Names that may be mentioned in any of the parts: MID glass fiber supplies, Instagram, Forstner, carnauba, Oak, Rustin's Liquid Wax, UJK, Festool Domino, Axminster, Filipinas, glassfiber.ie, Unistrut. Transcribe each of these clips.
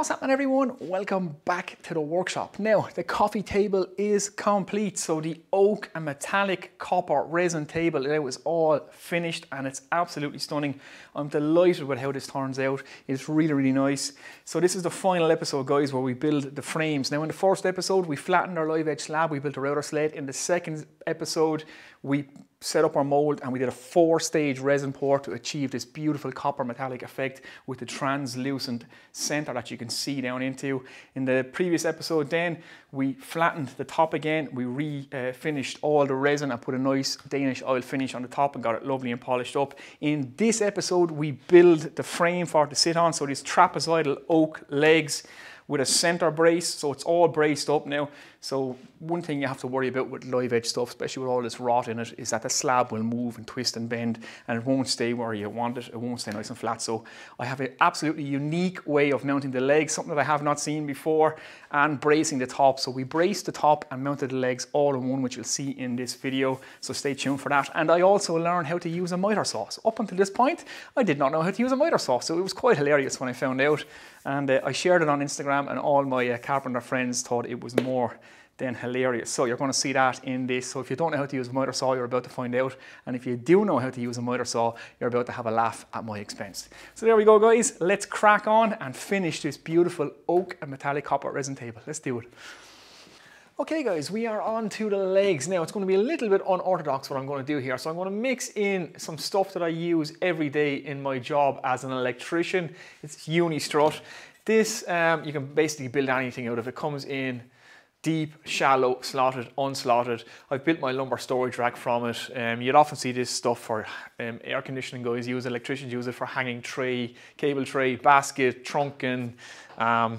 What's happening, everyone? Welcome back to the workshop. Now, the coffee table is complete. So the oak and metallic copper resin table, it was all finished and it's absolutely stunning. I'm delighted with how this turns out. It's really, really nice. So this is the final episode, guys, where we build the frames. Now, in the first episode, we flattened our live edge slab. We built a router slate. In the second episode, we set up our mold and we did a 4-stage resin pour to achieve this beautiful copper metallic effect with the translucent center that you can see down into. In the previous episode then, we flattened the top again, we refinished all the resin and put a nice Danish oil finish on the top and got it lovely and polished up. In this episode, we build the frame for it to sit on, so these trapezoidal oak legs with a center brace, so it's all braced up now. So one thing you have to worry about with live edge stuff, especially with all this rot in it, is that the slab will move and twist and bend and it won't stay where you want it. It won't stay nice and flat. So I have an absolutely unique way of mounting the legs, something that I have not seen before, and bracing the top. So we braced the top and mounted the legs all in one, which you'll see in this video. So stay tuned for that. And I also learned how to use a miter saw. Up until this point, I did not know how to use a miter saw. So it was quite hilarious when I found out. And I shared it on Instagram and all my carpenter friends thought it was more than hilarious. So you're going to see that in this. So if you don't know how to use a miter saw, you're about to find out. And if you do know how to use a miter saw, you're about to have a laugh at my expense. So there we go, guys. Let's crack on and finish this beautiful oak and metallic copper resin table. Let's do it. Okay, guys, we are on to the legs. Now, it's going to be a little bit unorthodox what I'm going to do here. So I'm going to mix in some stuff that I use every day in my job as an electrician. It's Unistrut. This, you can basically build anything out of. It comes in deep, shallow, slotted, unslotted. I've built my lumber storage rack from it. You'd often see this stuff for air conditioning guys use, electricians use it for hanging tray, cable tray, basket, trunking,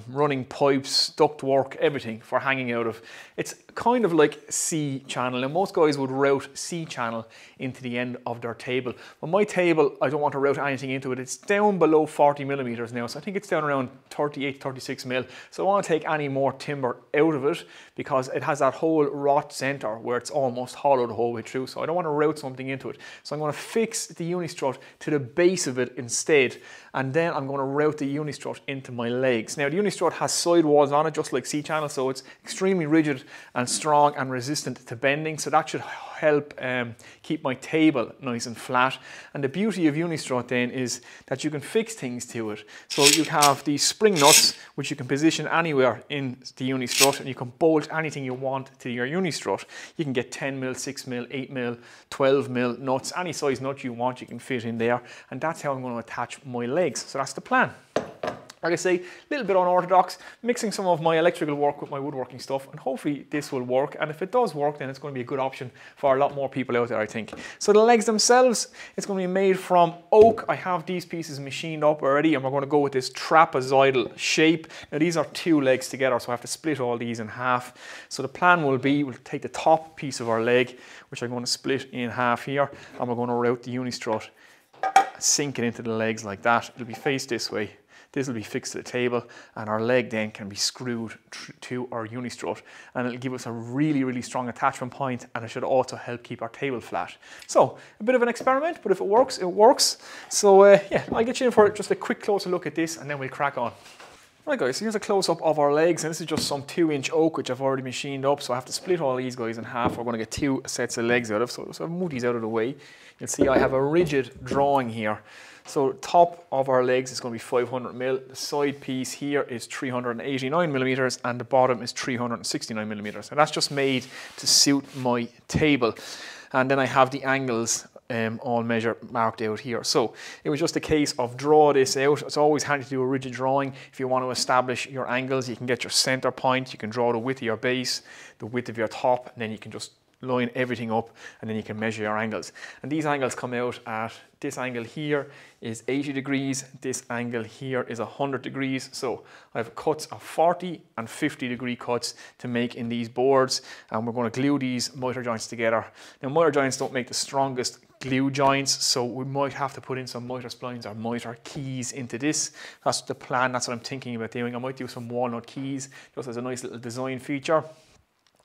running pipes, ductwork, everything for hanging out of. It's kind of like C-channel, and most guys would route C-channel into the end of their table. But my table, I don't want to route anything into it. It's down below 40 millimeters now, so I think it's down around 38, 36 mil. So I don't want to take any more timber out of it because it has that whole rot center where it's almost hollow the whole way through. So I don't want to route something into it. So I'm going to fix the Unistrut to the base of it instead, and then I'm going to route the Unistrut into my legs. Now the Unistrut has side walls on it, just like C-channel, so it's extremely rigid and strong and resistant to bending, so that should help keep my table nice and flat. And the beauty of Unistrut then is that you can fix things to it. So you have these spring nuts, which you can position anywhere in the Unistrut, and you can bolt anything you want to your Unistrut. You can get 10 mil, 6 mil, 8 mil, 12 mil nuts, any size nut you want, you can fit in there. And that's how I'm going to attach my legs. So that's the plan. Like I say, a little bit unorthodox, mixing some of my electrical work with my woodworking stuff, and hopefully this will work. And if it does work, then it's going to be a good option for a lot more people out there, I think. So the legs themselves, it's going to be made from oak. I have these pieces machined up already, and we're going to go with this trapezoidal shape. Now these are 2 legs together, so I have to split all these in half. So the plan will be, we'll take the top piece of our leg, which I'm going to split in half here, and we're going to route the Unistrut, sink it into the legs like that. It'll be faced this way. This will be fixed to the table, and our leg then can be screwed to our Unistrut, and it'll give us a really, really strong attachment point, and it should also help keep our table flat. So a bit of an experiment, but if it works, it works. So yeah, I'll get you in for just a quick closer look at this, and then we'll crack on. Right guys, so here's a close-up of our legs, and this is just some 2-inch oak which I've already machined up, so I have to split all these guys in half. We're going to get 2 sets of legs out of, so I'll move these out of the way. You'll see I have a rigid drawing here. So top of our legs is going to be 500 mil, the side piece here is 389 millimeters, and the bottom is 369 millimeters. And that's just made to suit my table. And then I have the angles all marked out here. So it was just a case of draw this out. It's always handy to do a rigid drawing. If you want to establish your angles, you can get your center point, you can draw the width of your base, the width of your top, and then you can just line everything up, and then you can measure your angles. And these angles come out at, this angle here is 80 degrees, this angle here is 100 degrees. So I have cuts of 40 and 50 degree cuts to make in these boards, and we're going to glue these miter joints together. Now miter joints don't make the strongest glue joints, so we might have to put in some miter splines or miter keys into this. That's the plan, that's what I'm thinking about doing. I might do some walnut keys just as a nice little design feature.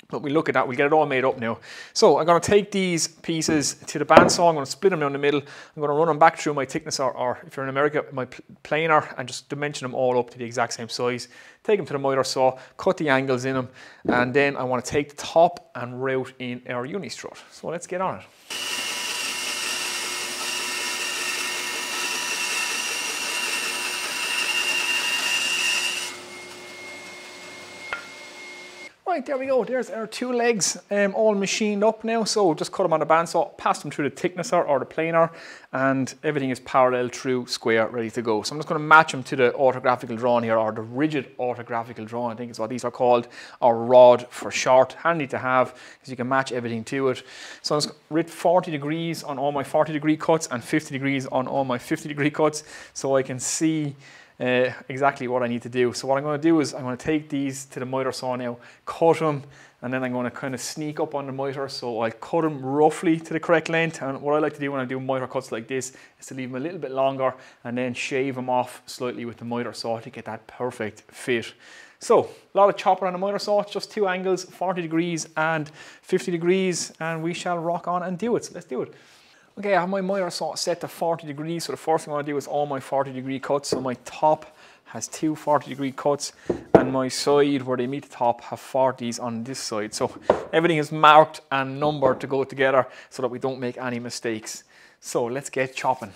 But we look at that, we get it all made up now. So I'm going to take these pieces to the bandsaw, I'm going to split them down the middle, I'm going to run them back through my thickness, or if you're in America, my planer, and just dimension them all up to the exact same size. Take them to the miter saw, cut the angles in them, and then I want to take the top and route in our Unistrut. So let's get on it. Right, there we go, there's our two legs all machined up now, so just cut them on the bandsaw, pass them through the thicknesser or the planer, and everything is parallel, true, square, ready to go. So I'm just going to match them to the orthographical drawing here, or the rigid orthographical drawing, I think is what these are called, or rod for short, handy to have, because you can match everything to it. So I'm just writ 40 degrees on all my 40 degree cuts, and 50 degrees on all my 50 degree cuts, so I can see exactly what I need to do. So what I'm going to do is I'm going to take these to the miter saw now, cut them, and then I'm going to kind of sneak up on the miter, so I'll cut them roughly to the correct length. And what I like to do when I do miter cuts like this is to leave them a little bit longer and then shave them off slightly with the miter saw to get that perfect fit. So a lot of chopping on the miter saw, it's just two angles, 40 degrees and 50 degrees, and we shall rock on and do it. So let's do it. Okay, I have my miter saw set to 40 degrees, so the first thing I want to do is all my 40 degree cuts. So my top has two 40 degree cuts, and my side where they meet the top have 40s on this side. So everything is marked and numbered to go together so that we don't make any mistakes. So let's get chopping.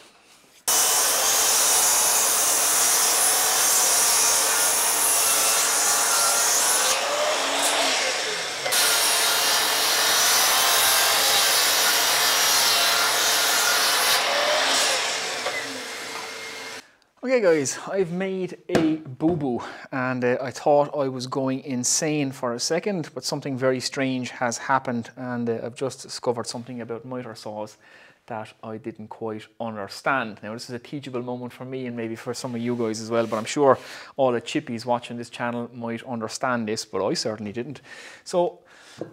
Okay guys, I've made a boo-boo, and I thought I was going insane for a second, but something very strange has happened, and I've just discovered something about miter saws that I didn't quite understand. Now this is a teachable moment for me, and maybe for some of you guys as well, but I'm sure all the chippies watching this channel might understand this, but I certainly didn't. So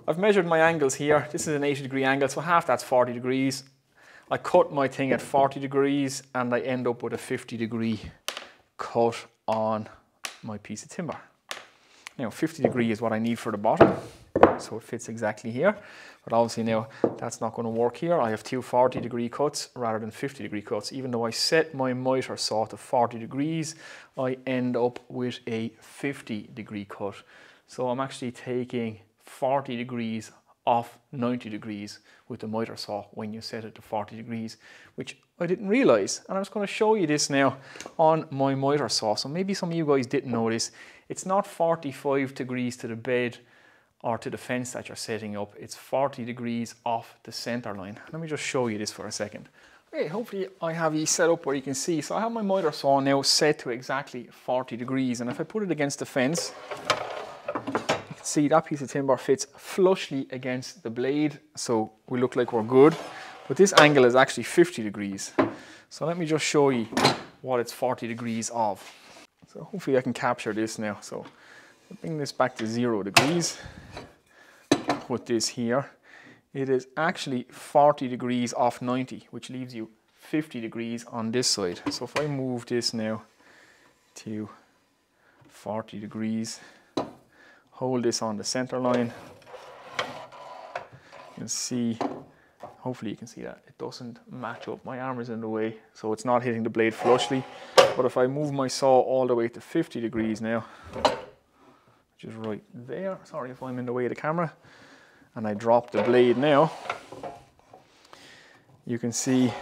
I've measured my angles here. This is an 80 degree angle, so half that's 40 degrees. I cut my thing at 40 degrees and I end up with a 50 degree cut on my piece of timber. Now 50 degree is what I need for the bottom, so it fits exactly here, but obviously now that's not going to work here. I have two 40 degree cuts rather than 50 degree cuts. Even though I set my miter saw to 40 degrees, I end up with a 50 degree cut. So I'm actually taking 40 degrees off 90 degrees with the miter saw when you set it to 40 degrees, which I didn't realize. And I'm just going to show you this now on my miter saw. So maybe some of you guys didn't notice, it's not 45 degrees to the bed or to the fence that you're setting up, it's 40 degrees off the center line. Let me just show you this for a second. Okay, hopefully I have you set up where you can see. So I have my miter saw now set to exactly 40 degrees, and if I put it against the fence, see that piece of timber fits flushly against the blade, so we look like we're good, but this angle is actually 50 degrees. So let me just show you what it's 40 degrees of. So hopefully I can capture this now. So bring this back to 0 degrees, put this here. It is actually 40 degrees off 90, which leaves you 50 degrees on this side. So if I move this now to 40 degrees, hold this on the center line, you can see, hopefully you can see that it doesn't match up. My arm is in the way, so it's not hitting the blade flushly. But if I move my saw all the way to 50 degrees now, which is right there, sorry if I'm in the way of the camera, and I drop the blade now, you can see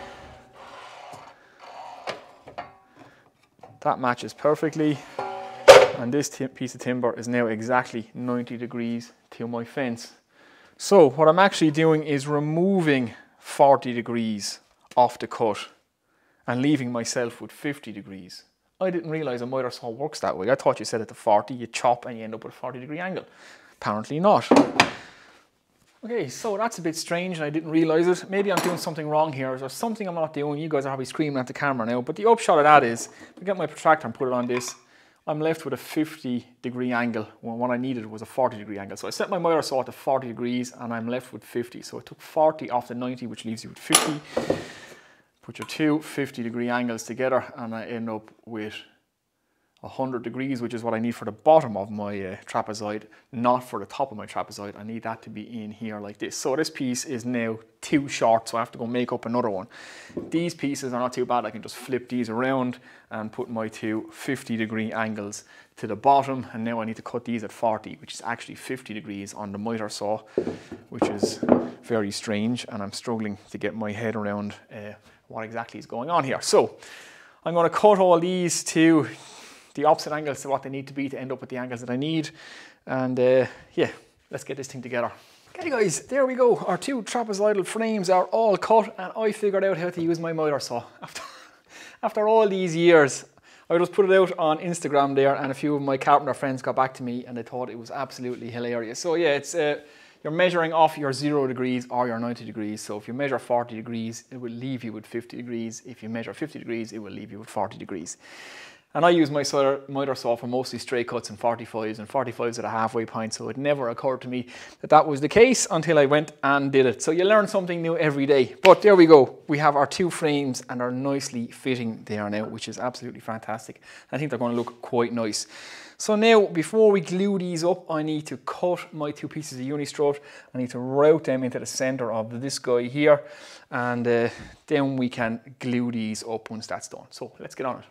that matches perfectly. And this piece of timber is now exactly 90 degrees to my fence. So what I'm actually doing is removing 40 degrees off the cut and leaving myself with 50 degrees. I didn't realize a miter saw works that way. I thought you set it to 40, you chop and you end up with a 40 degree angle. Apparently not. Okay, so that's a bit strange and I didn't realize it. Maybe I'm doing something wrong here, or something I'm not doing. You guys are probably screaming at the camera now, but the upshot of that is, if I get my protractor and put it on this, I'm left with a 50 degree angle when what I needed was a 40 degree angle. So I set my miter saw to 40 degrees and I'm left with 50. So I took 40 off the 90, which leaves you with 50. Put your two 50 degree angles together and I end up with 100 degrees, which is what I need for the bottom of my trapezoid, not for the top of my trapezoid. I need that to be in here like this. So this piece is now too short, so I have to go make up another one. These pieces are not too bad. I can just flip these around and put my two 50 degree angles to the bottom. And now I need to cut these at 40, which is actually 50 degrees on the miter saw, which is very strange. And I'm struggling to get my head around what exactly is going on here. So I'm gonna cut all these to the opposite angles to what they need to be to end up with the angles that I need. And yeah, let's get this thing together. Okay guys, there we go. Our two trapezoidal frames are all cut and I figured out how to use my miter saw. After all these years, I just put it out on Instagram there and a few of my carpenter friends got back to me and they thought it was absolutely hilarious. So yeah, it's you're measuring off your 0 degrees or your 90 degrees. So if you measure 40 degrees, it will leave you with 50 degrees. If you measure 50 degrees, it will leave you with 40 degrees. And I use my miter saw for mostly straight cuts and 45s, and 45s at a halfway point, so it never occurred to me that that was the case until I went and did it. So you learn something new every day. But there we go. We have our two frames and are nicely fitting there now, which is absolutely fantastic. I think they're going to look quite nice. So now, before we glue these up, I need to cut my two pieces of Unistrut. I need to route them into the center of this guy here, and then we can glue these up once that's done. So let's get on it.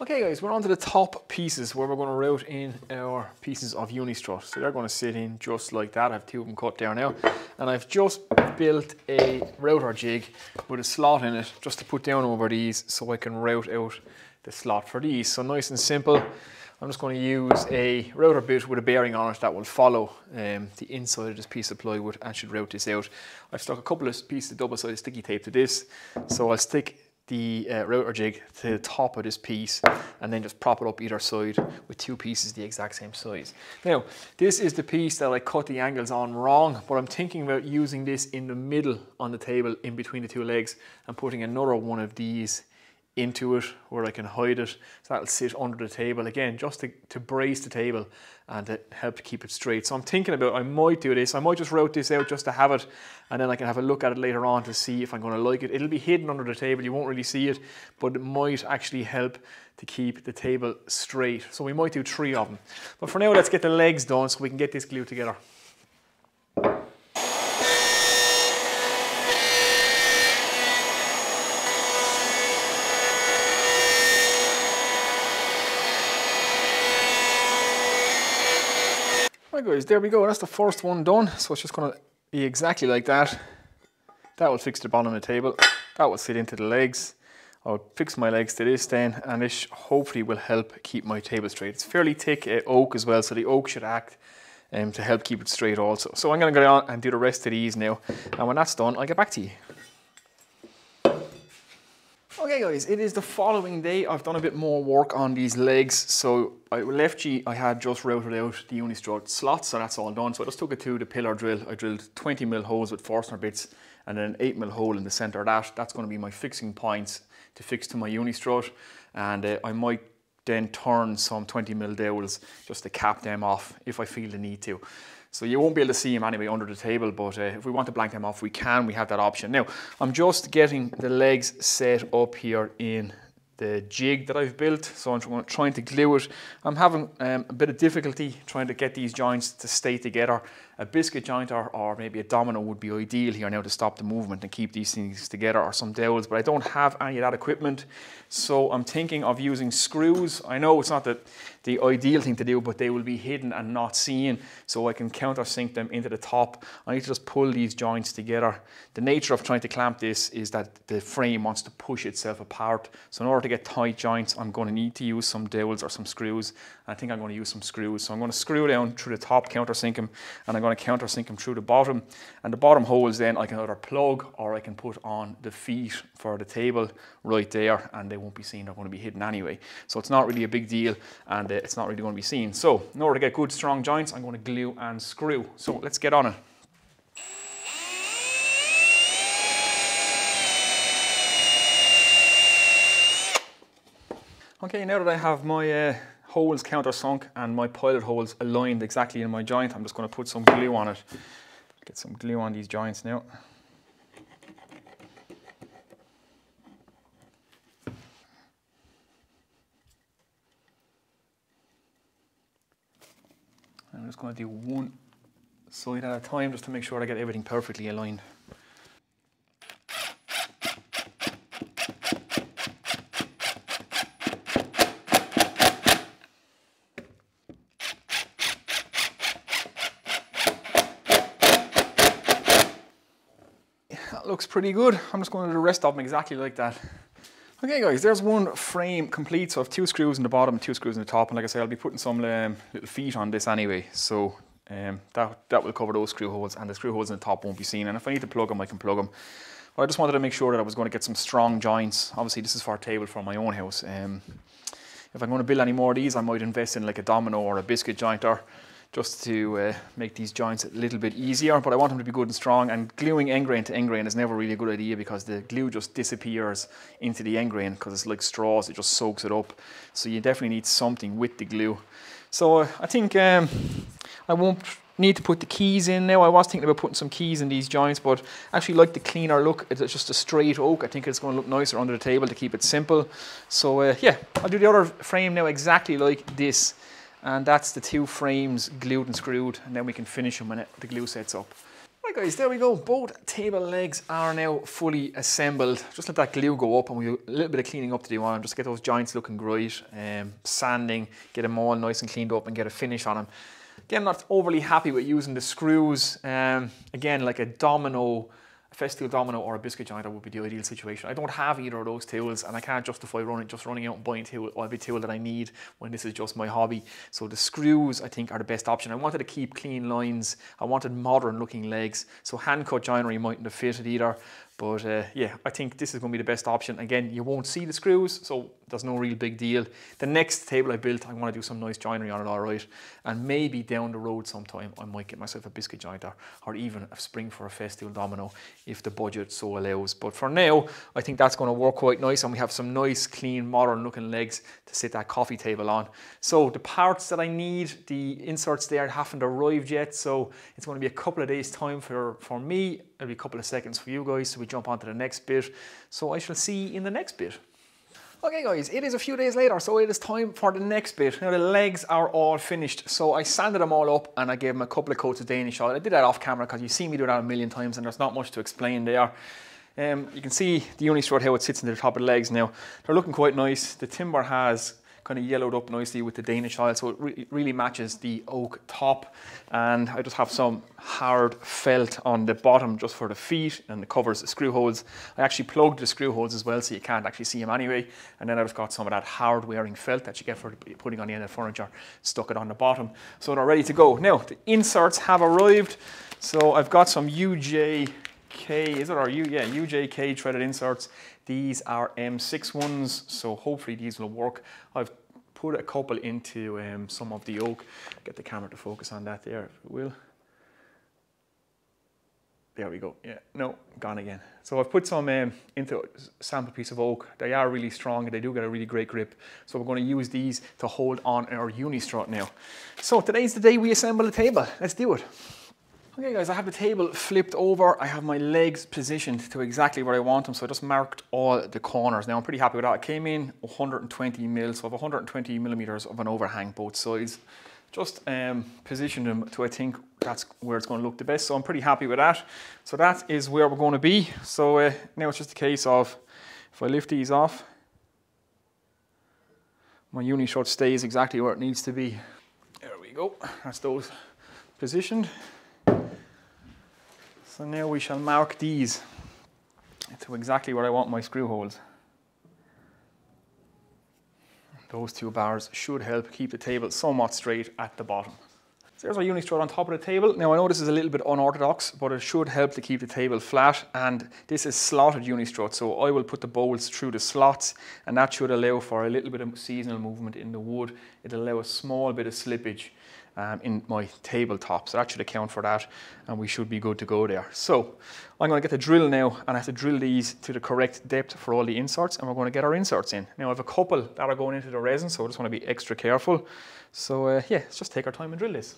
Okay guys, we're on to the top pieces where we're going to route in our pieces of Unistrut. So they're going to sit in just like that. I have two of them cut there now. And I've just built a router jig with a slot in it just to put down over these so I can route out the slot for these. So nice and simple. I'm just going to use a router bit with a bearing on it that will follow the inside of this piece of plywood and should route this out. I've stuck a couple of pieces of double-sided sticky tape to this. So I'll stick the router jig to the top of this piece and then just prop it up either side with two pieces the exact same size. Now, this is the piece that I cut the angles on wrong, but I'm thinking about using this in the middle on the table in between the two legs and putting another one of these into it where I can hide it. So that'll sit under the table again, just to brace the table and to help to keep it straight. So I'm thinking about, I might do this. I might just route this out just to have it, and then I can have a look at it later on to see if I'm gonna like it. It'll be hidden under the table. You won't really see it, but it might actually help to keep the table straight. So we might do three of them. But for now, let's get the legs done so we can get this glued together. Right guys, there we go, that's the first one done. So it's just gonna be exactly like that. That will fix the bottom of the table. That will sit into the legs. I'll fix my legs to this then, and this hopefully will help keep my table straight. It's fairly thick oak as well, so the oak should act to help keep it straight also. So I'm gonna go on and do the rest of these now. And when that's done, I'll get back to you. Okay guys, it is the following day. I've done a bit more work on these legs. So I left G, I had just routed out the Unistrut slots, so that's all done. So I just took it to the pillar drill. I drilled 20mm holes with Forstner bits and then an 8mm hole in the center of that. That's gonna be my fixing points to fix to my Unistrut. And I might then turn some 20mm dowels just to cap them off if I feel the need to. So you won't be able to see them anyway under the table, but if we want to blank them off, we can, we have that option. Now, I'm just getting the legs set up here in the jig that I've built. So I'm trying to glue it. I'm having a bit of difficulty trying to get these joints to stay together. A biscuit joint or maybe a domino would be ideal here now to stop the movement and keep these things together, or some dowels, but I don't have any of that equipment. So I'm thinking of using screws. I know it's not the ideal thing to do, but they will be hidden and not seen, so I can countersink them into the top. I need to just pull these joints together. The nature of trying to clamp this is that the frame wants to push itself apart. So in order to get tight joints, I'm going to need to use some dowels or some screws. I think I'm going to use some screws. So I'm going to screw down through the top, countersink them, and I'm going to countersink them through the bottom. And the bottom holes then I can either plug or I can put on the feet for the table right there, and they won't be seen. They're going to be hidden anyway. So it's not really a big deal, and it's not really going to be seen. So in order to get good strong joints, I'm going to glue and screw. So let's get on it. Okay, now that I have my holes countersunk and my pilot holes aligned exactly in my joint, I'm just going to put some glue on it. Get some glue on these joints now. I'm just going to do one side at a time just to make sure I get everything perfectly aligned. That looks pretty good. I'm just going to do the rest of them exactly like that. Okay guys, there's one frame complete, so I have 2 screws in the bottom, 2 screws in the top, and like I said, I'll be putting some little feet on this anyway, so that will cover those screw holes, and the screw holes in the top won't be seen, and if I need to plug them, I can plug them. But I just wanted to make sure that I was going to get some strong joints. Obviously this is for a table for my own house. If I'm going to build any more of these, I might invest in like a domino or a biscuit jointer, just to make these joints a little bit easier, but I want them to be good and strong, and gluing end grain to end grain is never really a good idea because the glue just disappears into the end grain because it's like straws, it just soaks it up. So you definitely need something with the glue. So I think I won't need to put the keys in now. I was thinking about putting some keys in these joints, but I actually like the cleaner look. It's just a straight oak. I think it's going to look nicer under the table to keep it simple. So yeah, I'll do the other frame now exactly like this. And that's the 2 frames glued and screwed, and then we can finish them when the glue sets up. Right guys, there we go. Both table legs are now fully assembled. Just let that glue go up, and we'll do a little bit of cleaning up to do on them, just get those joints looking great, sanding, get them all nice and cleaned up and get a finish on them. Again, I'm not overly happy with using the screws. Again, like a domino, a Festool domino or a biscuit jointer would be the ideal situation. I don't have either of those tools, and I can't justify running out and buying every tool that I need when this is just my hobby. So the screws, I think, are the best option. I wanted to keep clean lines. I wanted modern looking legs. So hand cut joinery mightn't have fitted either. But yeah, I think this is going to be the best option. Again, you won't see the screws, so there's no real big deal. The next table I built, I want to do some nice joinery on it, all right. And maybe down the road sometime, I might get myself a biscuit jointer or even a spring for a Festool domino if the budget so allows. But for now, I think that's going to work quite nice, and we have some nice, clean, modern looking legs to sit that coffee table on. So the parts that I need, the inserts there haven't arrived yet, so it's going to be a couple of days time for me. It'll be a couple of seconds for you guys, so we jump on to the next bit. So I shall see you in the next bit. Okay guys, it is a few days later, so it is time for the next bit. Now the legs are all finished, so I sanded them all up and I gave them a couple of coats of Danish oil. I did that off camera because you've seen me do that a million times and there's not much to explain there. You can see the Unistrut, how it sits into the top of the legs now. They're looking quite nice. The timber has kind of yellowed up nicely with the Danish oil, so it really matches the oak top. And I just have some hard felt on the bottom just for the feet, and it covers the screw holes. I actually plugged the screw holes as well, so you can't actually see them anyway. And then I've got some of that hard wearing felt that you get for putting on the end of the furniture, stuck it on the bottom. So they're ready to go. Now, the inserts have arrived. So I've got some UJK threaded inserts. These are M6 ones, so hopefully these will work. I've put a couple into some of the oak. Get the camera to focus on that there, if it will. There we go. Yeah, no, gone again. So I've put some into a sample piece of oak. They are really strong and they do get a really great grip. So we're going to use these to hold on our Unistrut now. So today's the day we assemble the table. Let's do it. Okay guys, I have the table flipped over. I have my legs positioned to exactly where I want them, so I just marked all the corners. Now I'm pretty happy with that. It came in 120 mil, so I have 120 millimeters of an overhang both sides. Just positioned them to, I think that's where it's going to look the best, so I'm pretty happy with that. So that is where we're going to be. So now it's just a case of, if I lift these off, my Unistrut stays exactly where it needs to be. There we go, that's those positioned. So now we shall mark these to exactly where I want my screw holes. Those 2 bars should help keep the table somewhat straight at the bottom. So there's our Unistrut on top of the table. Now I know this is a little bit unorthodox, but it should help to keep the table flat, and this is slotted Unistrut, so I will put the bowls through the slots, and that should allow for a little bit of seasonal movement in the wood. It'll allow a small bit of slippage in my tabletop, so that should account for that, and we should be good to go there. So I'm going to get the drill now, and I have to drill these to the correct depth for all the inserts, and we're going to get our inserts in. Now I have a couple that are going into the resin, so I just want to be extra careful. So yeah, let's just take our time and drill this.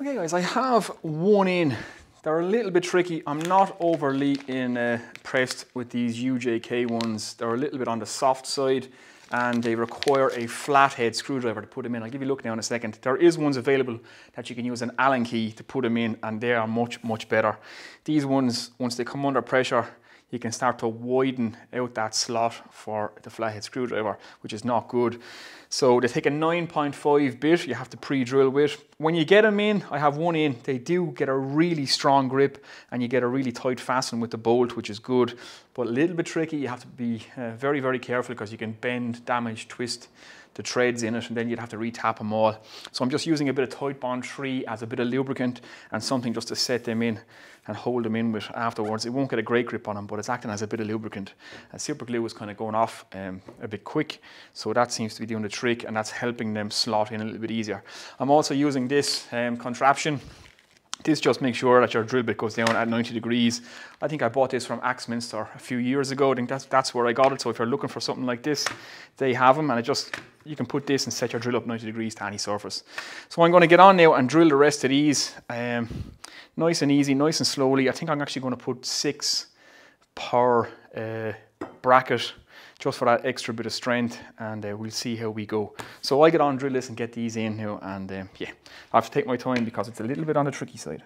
Okay guys, I have one in. They're a little bit tricky. I'm not overly impressed with these UJK ones. They're a little bit on the soft side, and they require a flathead screwdriver to put them in. I'll give you a look now in a second. There is ones available that you can use an Allen key to put them in, and they are much, much better. These ones, once they come under pressure, you can start to widen out that slot for the flathead screwdriver, which is not good. So they take a 9.5 bit, you have to pre-drill with. When you get them in, I have one in, they do get a really strong grip and you get a really tight fasten with the bolt, which is good, but a little bit tricky. You have to be very, very careful because you can bend, damage, twist the threads in it, and then you'd have to re-tap them all. So I'm just using a bit of Tight Bond 3 as a bit of lubricant and something just to set them in and hold them in with afterwards. It won't get a great grip on them, but it's acting as a bit of lubricant. Super glue is kind of going off a bit quick, so that seems to be doing the trick, and that's helping them slot in a little bit easier. I'm also using this contraption. This just makes sure that your drill bit goes down at 90 degrees. I think I bought this from Axminster a few years ago. I think that's where I got it. So if you're looking for something like this, they have them, and you can put this and set your drill up 90 degrees to any surface. So I'm gonna get on now and drill the rest of these. Nice and easy, nice and slowly. I think I'm actually gonna put 6 per bracket just for that extra bit of strength, and we'll see how we go. So I get on, drill this and get these in now, and yeah, I have to take my time because it's a little bit on the tricky side.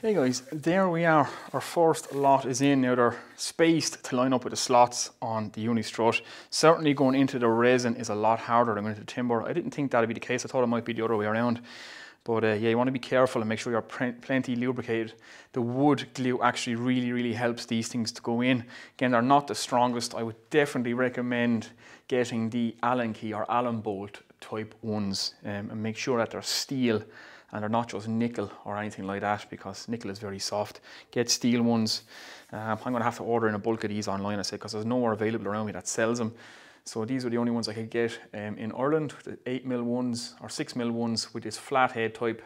Hey guys, there we are. Our first lot is in. Now they're spaced to line up with the slots on the Unistrut. Certainly going into the resin is a lot harder than going into the timber. I didn't think that would be the case. I thought it might be the other way around. But yeah, you want to be careful and make sure you're plenty lubricated. The wood glue actually really, really helps these things to go in. Again, they're not the strongest. I would definitely recommend getting the Allen key or Allen bolt type ones, and make sure that they're steel and they're not just nickel or anything like that, because nickel is very soft. Get steel ones. I'm gonna have to order in a bulk of these online, I say, because there's nowhere available around me that sells them. So these are the only ones I could get in Ireland, the 8mm ones or 6mm ones with this flathead type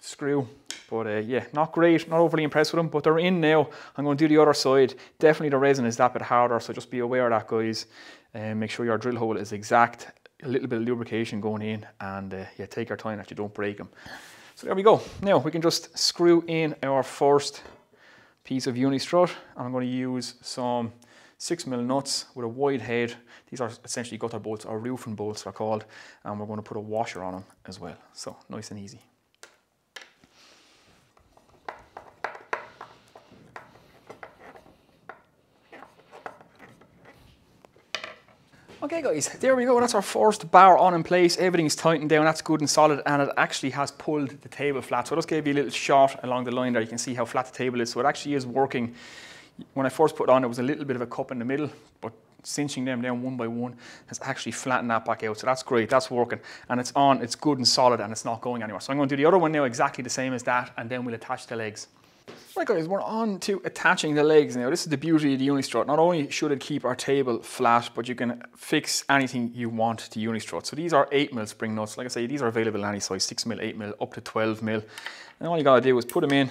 screw. But yeah, not great, not overly impressed with them, but they're in now. I'm gonna do the other side. Definitely the resin is that bit harder, so just be aware of that, guys. Make sure your drill hole is exact. A little bit of lubrication going in, and yeah, take your time that you don't break them. So there we go. Now we can just screw in our first piece of Unistrut, and I'm going to use some 6mm nuts with a wide head. These are essentially gutter bolts or roofing bolts they're called, and we're going to put a washer on them as well. So nice and easy. Okay guys, there we go, that's our first bar on in place. Everything's tightened down, that's good and solid, and it actually has pulled the table flat. So I just gave you a little shot along the line there, you can see how flat the table is, so it actually is working. When I first put it on, there was a little bit of a cup in the middle, but cinching them down one by one has actually flattened that back out, so that's great, that's working. And it's on, it's good and solid, and it's not going anywhere. So I'm going to do the other one now exactly the same as that, and then we'll attach the legs. Right guys, we're on to attaching the legs now. This is the beauty of the Unistrut. Not only should it keep our table flat, but you can fix anything you want to Unistrut. So these are 8mm spring nuts. Like I say, these are available in any size, 6mm, 8mm, up to 12mm. And all you gotta do is put them in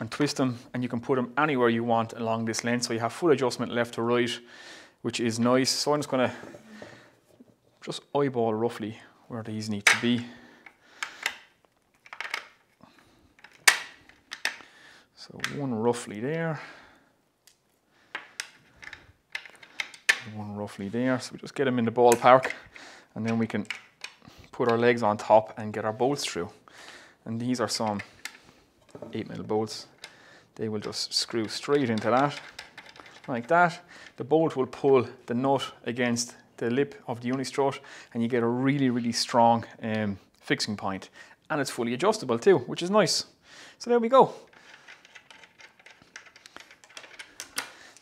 and twist them, and you can put them anywhere you want along this length. So you have full adjustment left to right, which is nice. So I'm just gonna just eyeball roughly where these need to be. So one roughly there, one roughly there. So we just get them in the ballpark, and then we can put our legs on top and get our bolts through. And these are some 8mm bolts. They will just screw straight into that, like that. The bolt will pull the nut against the lip of the Unistrut, and you get a really, really strong fixing point. and it's fully adjustable too, which is nice. So there we go.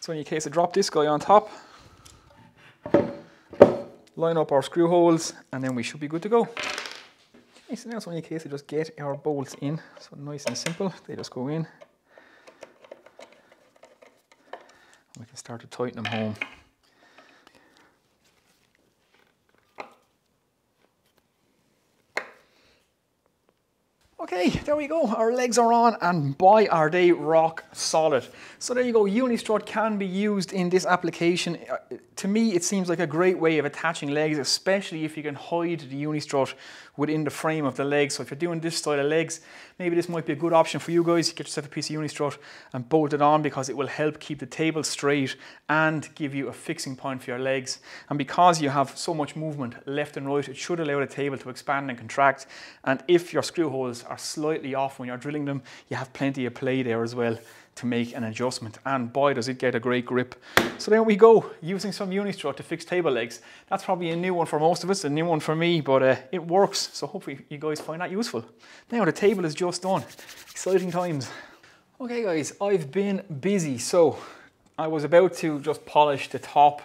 So in case I drop this guy on top, line up our screw holes, and then we should be good to go. Okay, so now it's only a case of just get our bolts in. So nice and simple, they just go in. We can start to tighten them home. Okay, there we go, our legs are on, and boy are they rock solid. So there you go, Unistrut can be used in this application. To me it seems like a great way of attaching legs, especially if you can hide the Unistrut within the frame of the legs. So if you're doing this style of legs, maybe this might be a good option for you guys. You get yourself a piece of Unistrut and bolt it on, because it will help keep the table straight and give you a fixing point for your legs. And because you have so much movement left and right, it should allow the table to expand and contract. And if your screw holes are slightly off when you're drilling them, you have plenty of play there as well to make an adjustment, and boy does it get a great grip. So there we go, using some Unistrut to fix table legs. That's probably a new one for most of us, a new one for me, but it works, so hopefully you guys find that useful. Now the table is just done. Exciting times. Okay guys, I've been busy, so I was about to just polish the top.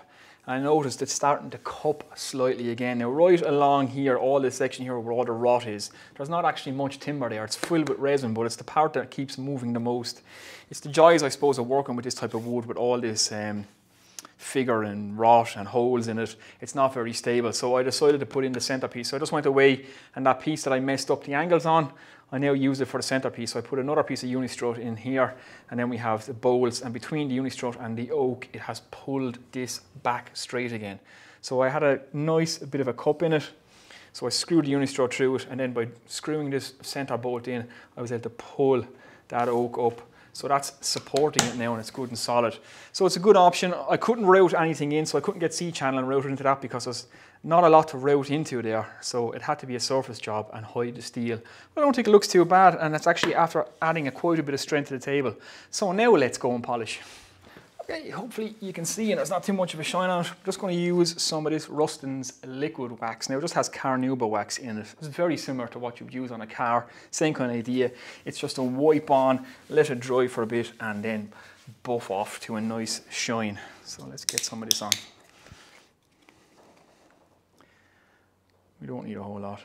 I noticed it's starting to cup slightly again. Now right along here, all this section here where all the rot is, there's not actually much timber there. It's filled with resin, but it's the part that keeps moving the most. It's the joys, I suppose, of working with this type of wood with all this figure and rot and holes in it. It's not very stable, so I decided to put in the centerpiece. So I just went away, and that piece that I messed up the angles on, I now use it for the centerpiece. So I put another piece of Unistrut in here, and then we have the bolts, and between the Unistrut and the oak, it has pulled this back straight again. So I had a nice bit of a cup in it, so I screwed the Unistrut through it, and then by screwing this center bolt in, I was able to pull that oak up. So that's supporting it now, and it's good and solid. So it's a good option. I couldn't route anything in, so I couldn't get C-channel and route it into that because there's not a lot to route into there. So it had to be a surface job and hide the steel. But I don't think it looks too bad, and that's actually after adding quite a bit of strength to the table. So now let's go and polish. Okay, hopefully you can see, and there's not too much of a shine out. I'm just going to use some of this Rustin's Liquid Wax. Now it just has carnauba wax in it. It's very similar to what you'd use on a car, same kind of idea. It's just a wipe on, let it dry for a bit, and then buff off to a nice shine. So let's get some of this on. We don't need a whole lot.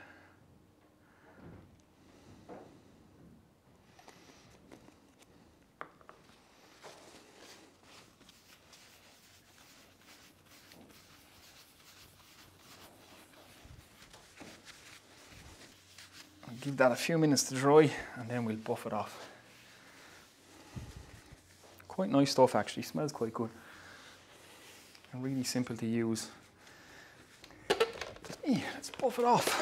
Give that a few minutes to dry, and then we'll buff it off. Quite nice stuff actually, smells quite good. And really simple to use. Hey, let's buff it off.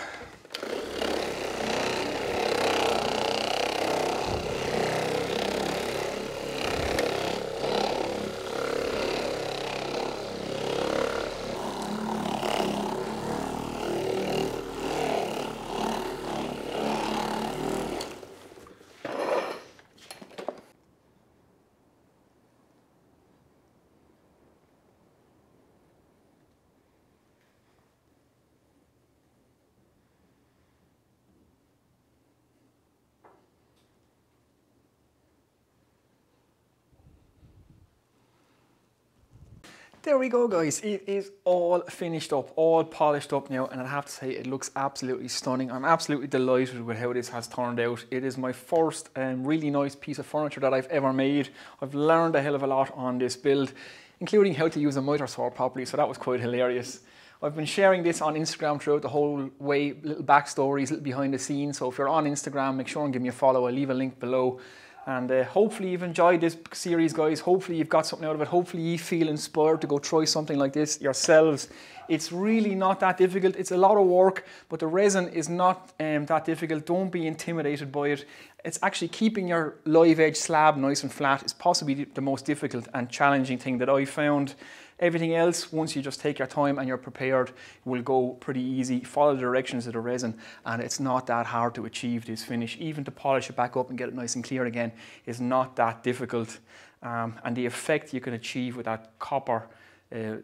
There we go guys, it is all finished up, all polished up now, and I have to say it looks absolutely stunning. I'm absolutely delighted with how this has turned out. It is my first really nice piece of furniture that I've ever made. I've learned a hell of a lot on this build, including how to use a miter saw properly, so that was quite hilarious. I've been sharing this on Instagram throughout the whole way, little backstories, little behind the scenes, so if you're on Instagram, make sure and give me a follow. I'll leave a link below. And hopefully you've enjoyed this series, guys. Hopefully you've got something out of it. Hopefully you feel inspired to go try something like this yourselves. It's really not that difficult. It's a lot of work, but the resin is not that difficult. Don't be intimidated by it. It's actually keeping your live edge slab nice and flat is possibly the most difficult and challenging thing that I found. Everything else, once you just take your time and you're prepared, will go pretty easy. Follow the directions of the resin, and it's not that hard to achieve this finish. Even to polish it back up and get it nice and clear again is not that difficult. And the effect you can achieve with that copper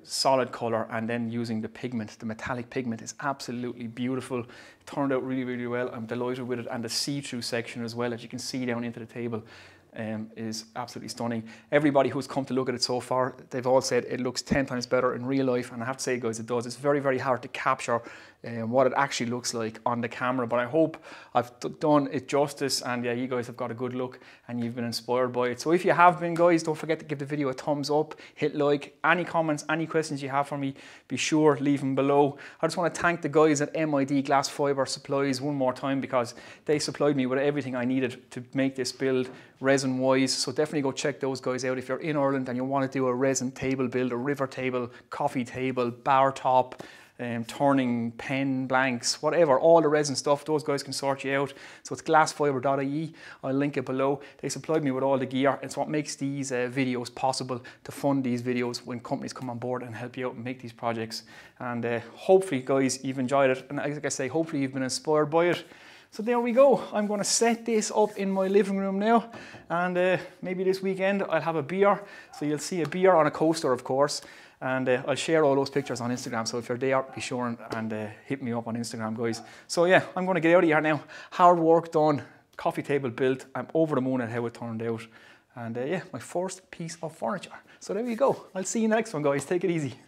solid color and then using the pigment, the metallic pigment, is absolutely beautiful. It turned out really, really well. I'm delighted with it, and the see-through section as well, as you can see down into the table, is absolutely stunning. Everybody who's come to look at it so far, they've all said it looks 10 times better in real life, and I have to say, guys, it does. It's very, very hard to capture what it actually looks like on the camera, but I hope I've done it justice, and yeah, you guys have got a good look and you've been inspired by it. So if you have been, guys, don't forget to give the video a thumbs up, hit like. Any comments, any questions you have for me, be sure leave them below. I just want to thank the guys at MID Glass Fiber Supplies one more time, because they supplied me with everything I needed to make this build resin wise. So definitely go check those guys out if you're in Ireland and you want to do a resin table build, a river table, coffee table, bar top, turning pen blanks, whatever, all the resin stuff. Those guys can sort you out. So it's glassfiber.ie. I'll link it below. They supplied me with all the gear. It's what makes these videos possible, to fund these videos when companies come on board and help you out and make these projects. And hopefully, guys, you've enjoyed it. And like I say, hopefully you've been inspired by it. So there we go. I'm going to set this up in my living room now, and maybe this weekend I'll have a beer. So you'll see a beer on a coaster, of course, and I'll share all those pictures on Instagram. So if you're there, be sure and hit me up on Instagram, guys. So yeah, I'm going to get out of here now. Hard work done, coffee table built. I'm over the moon at how it turned out. And yeah, my first piece of furniture. So there we go. I'll see you in the next one, guys. Take it easy.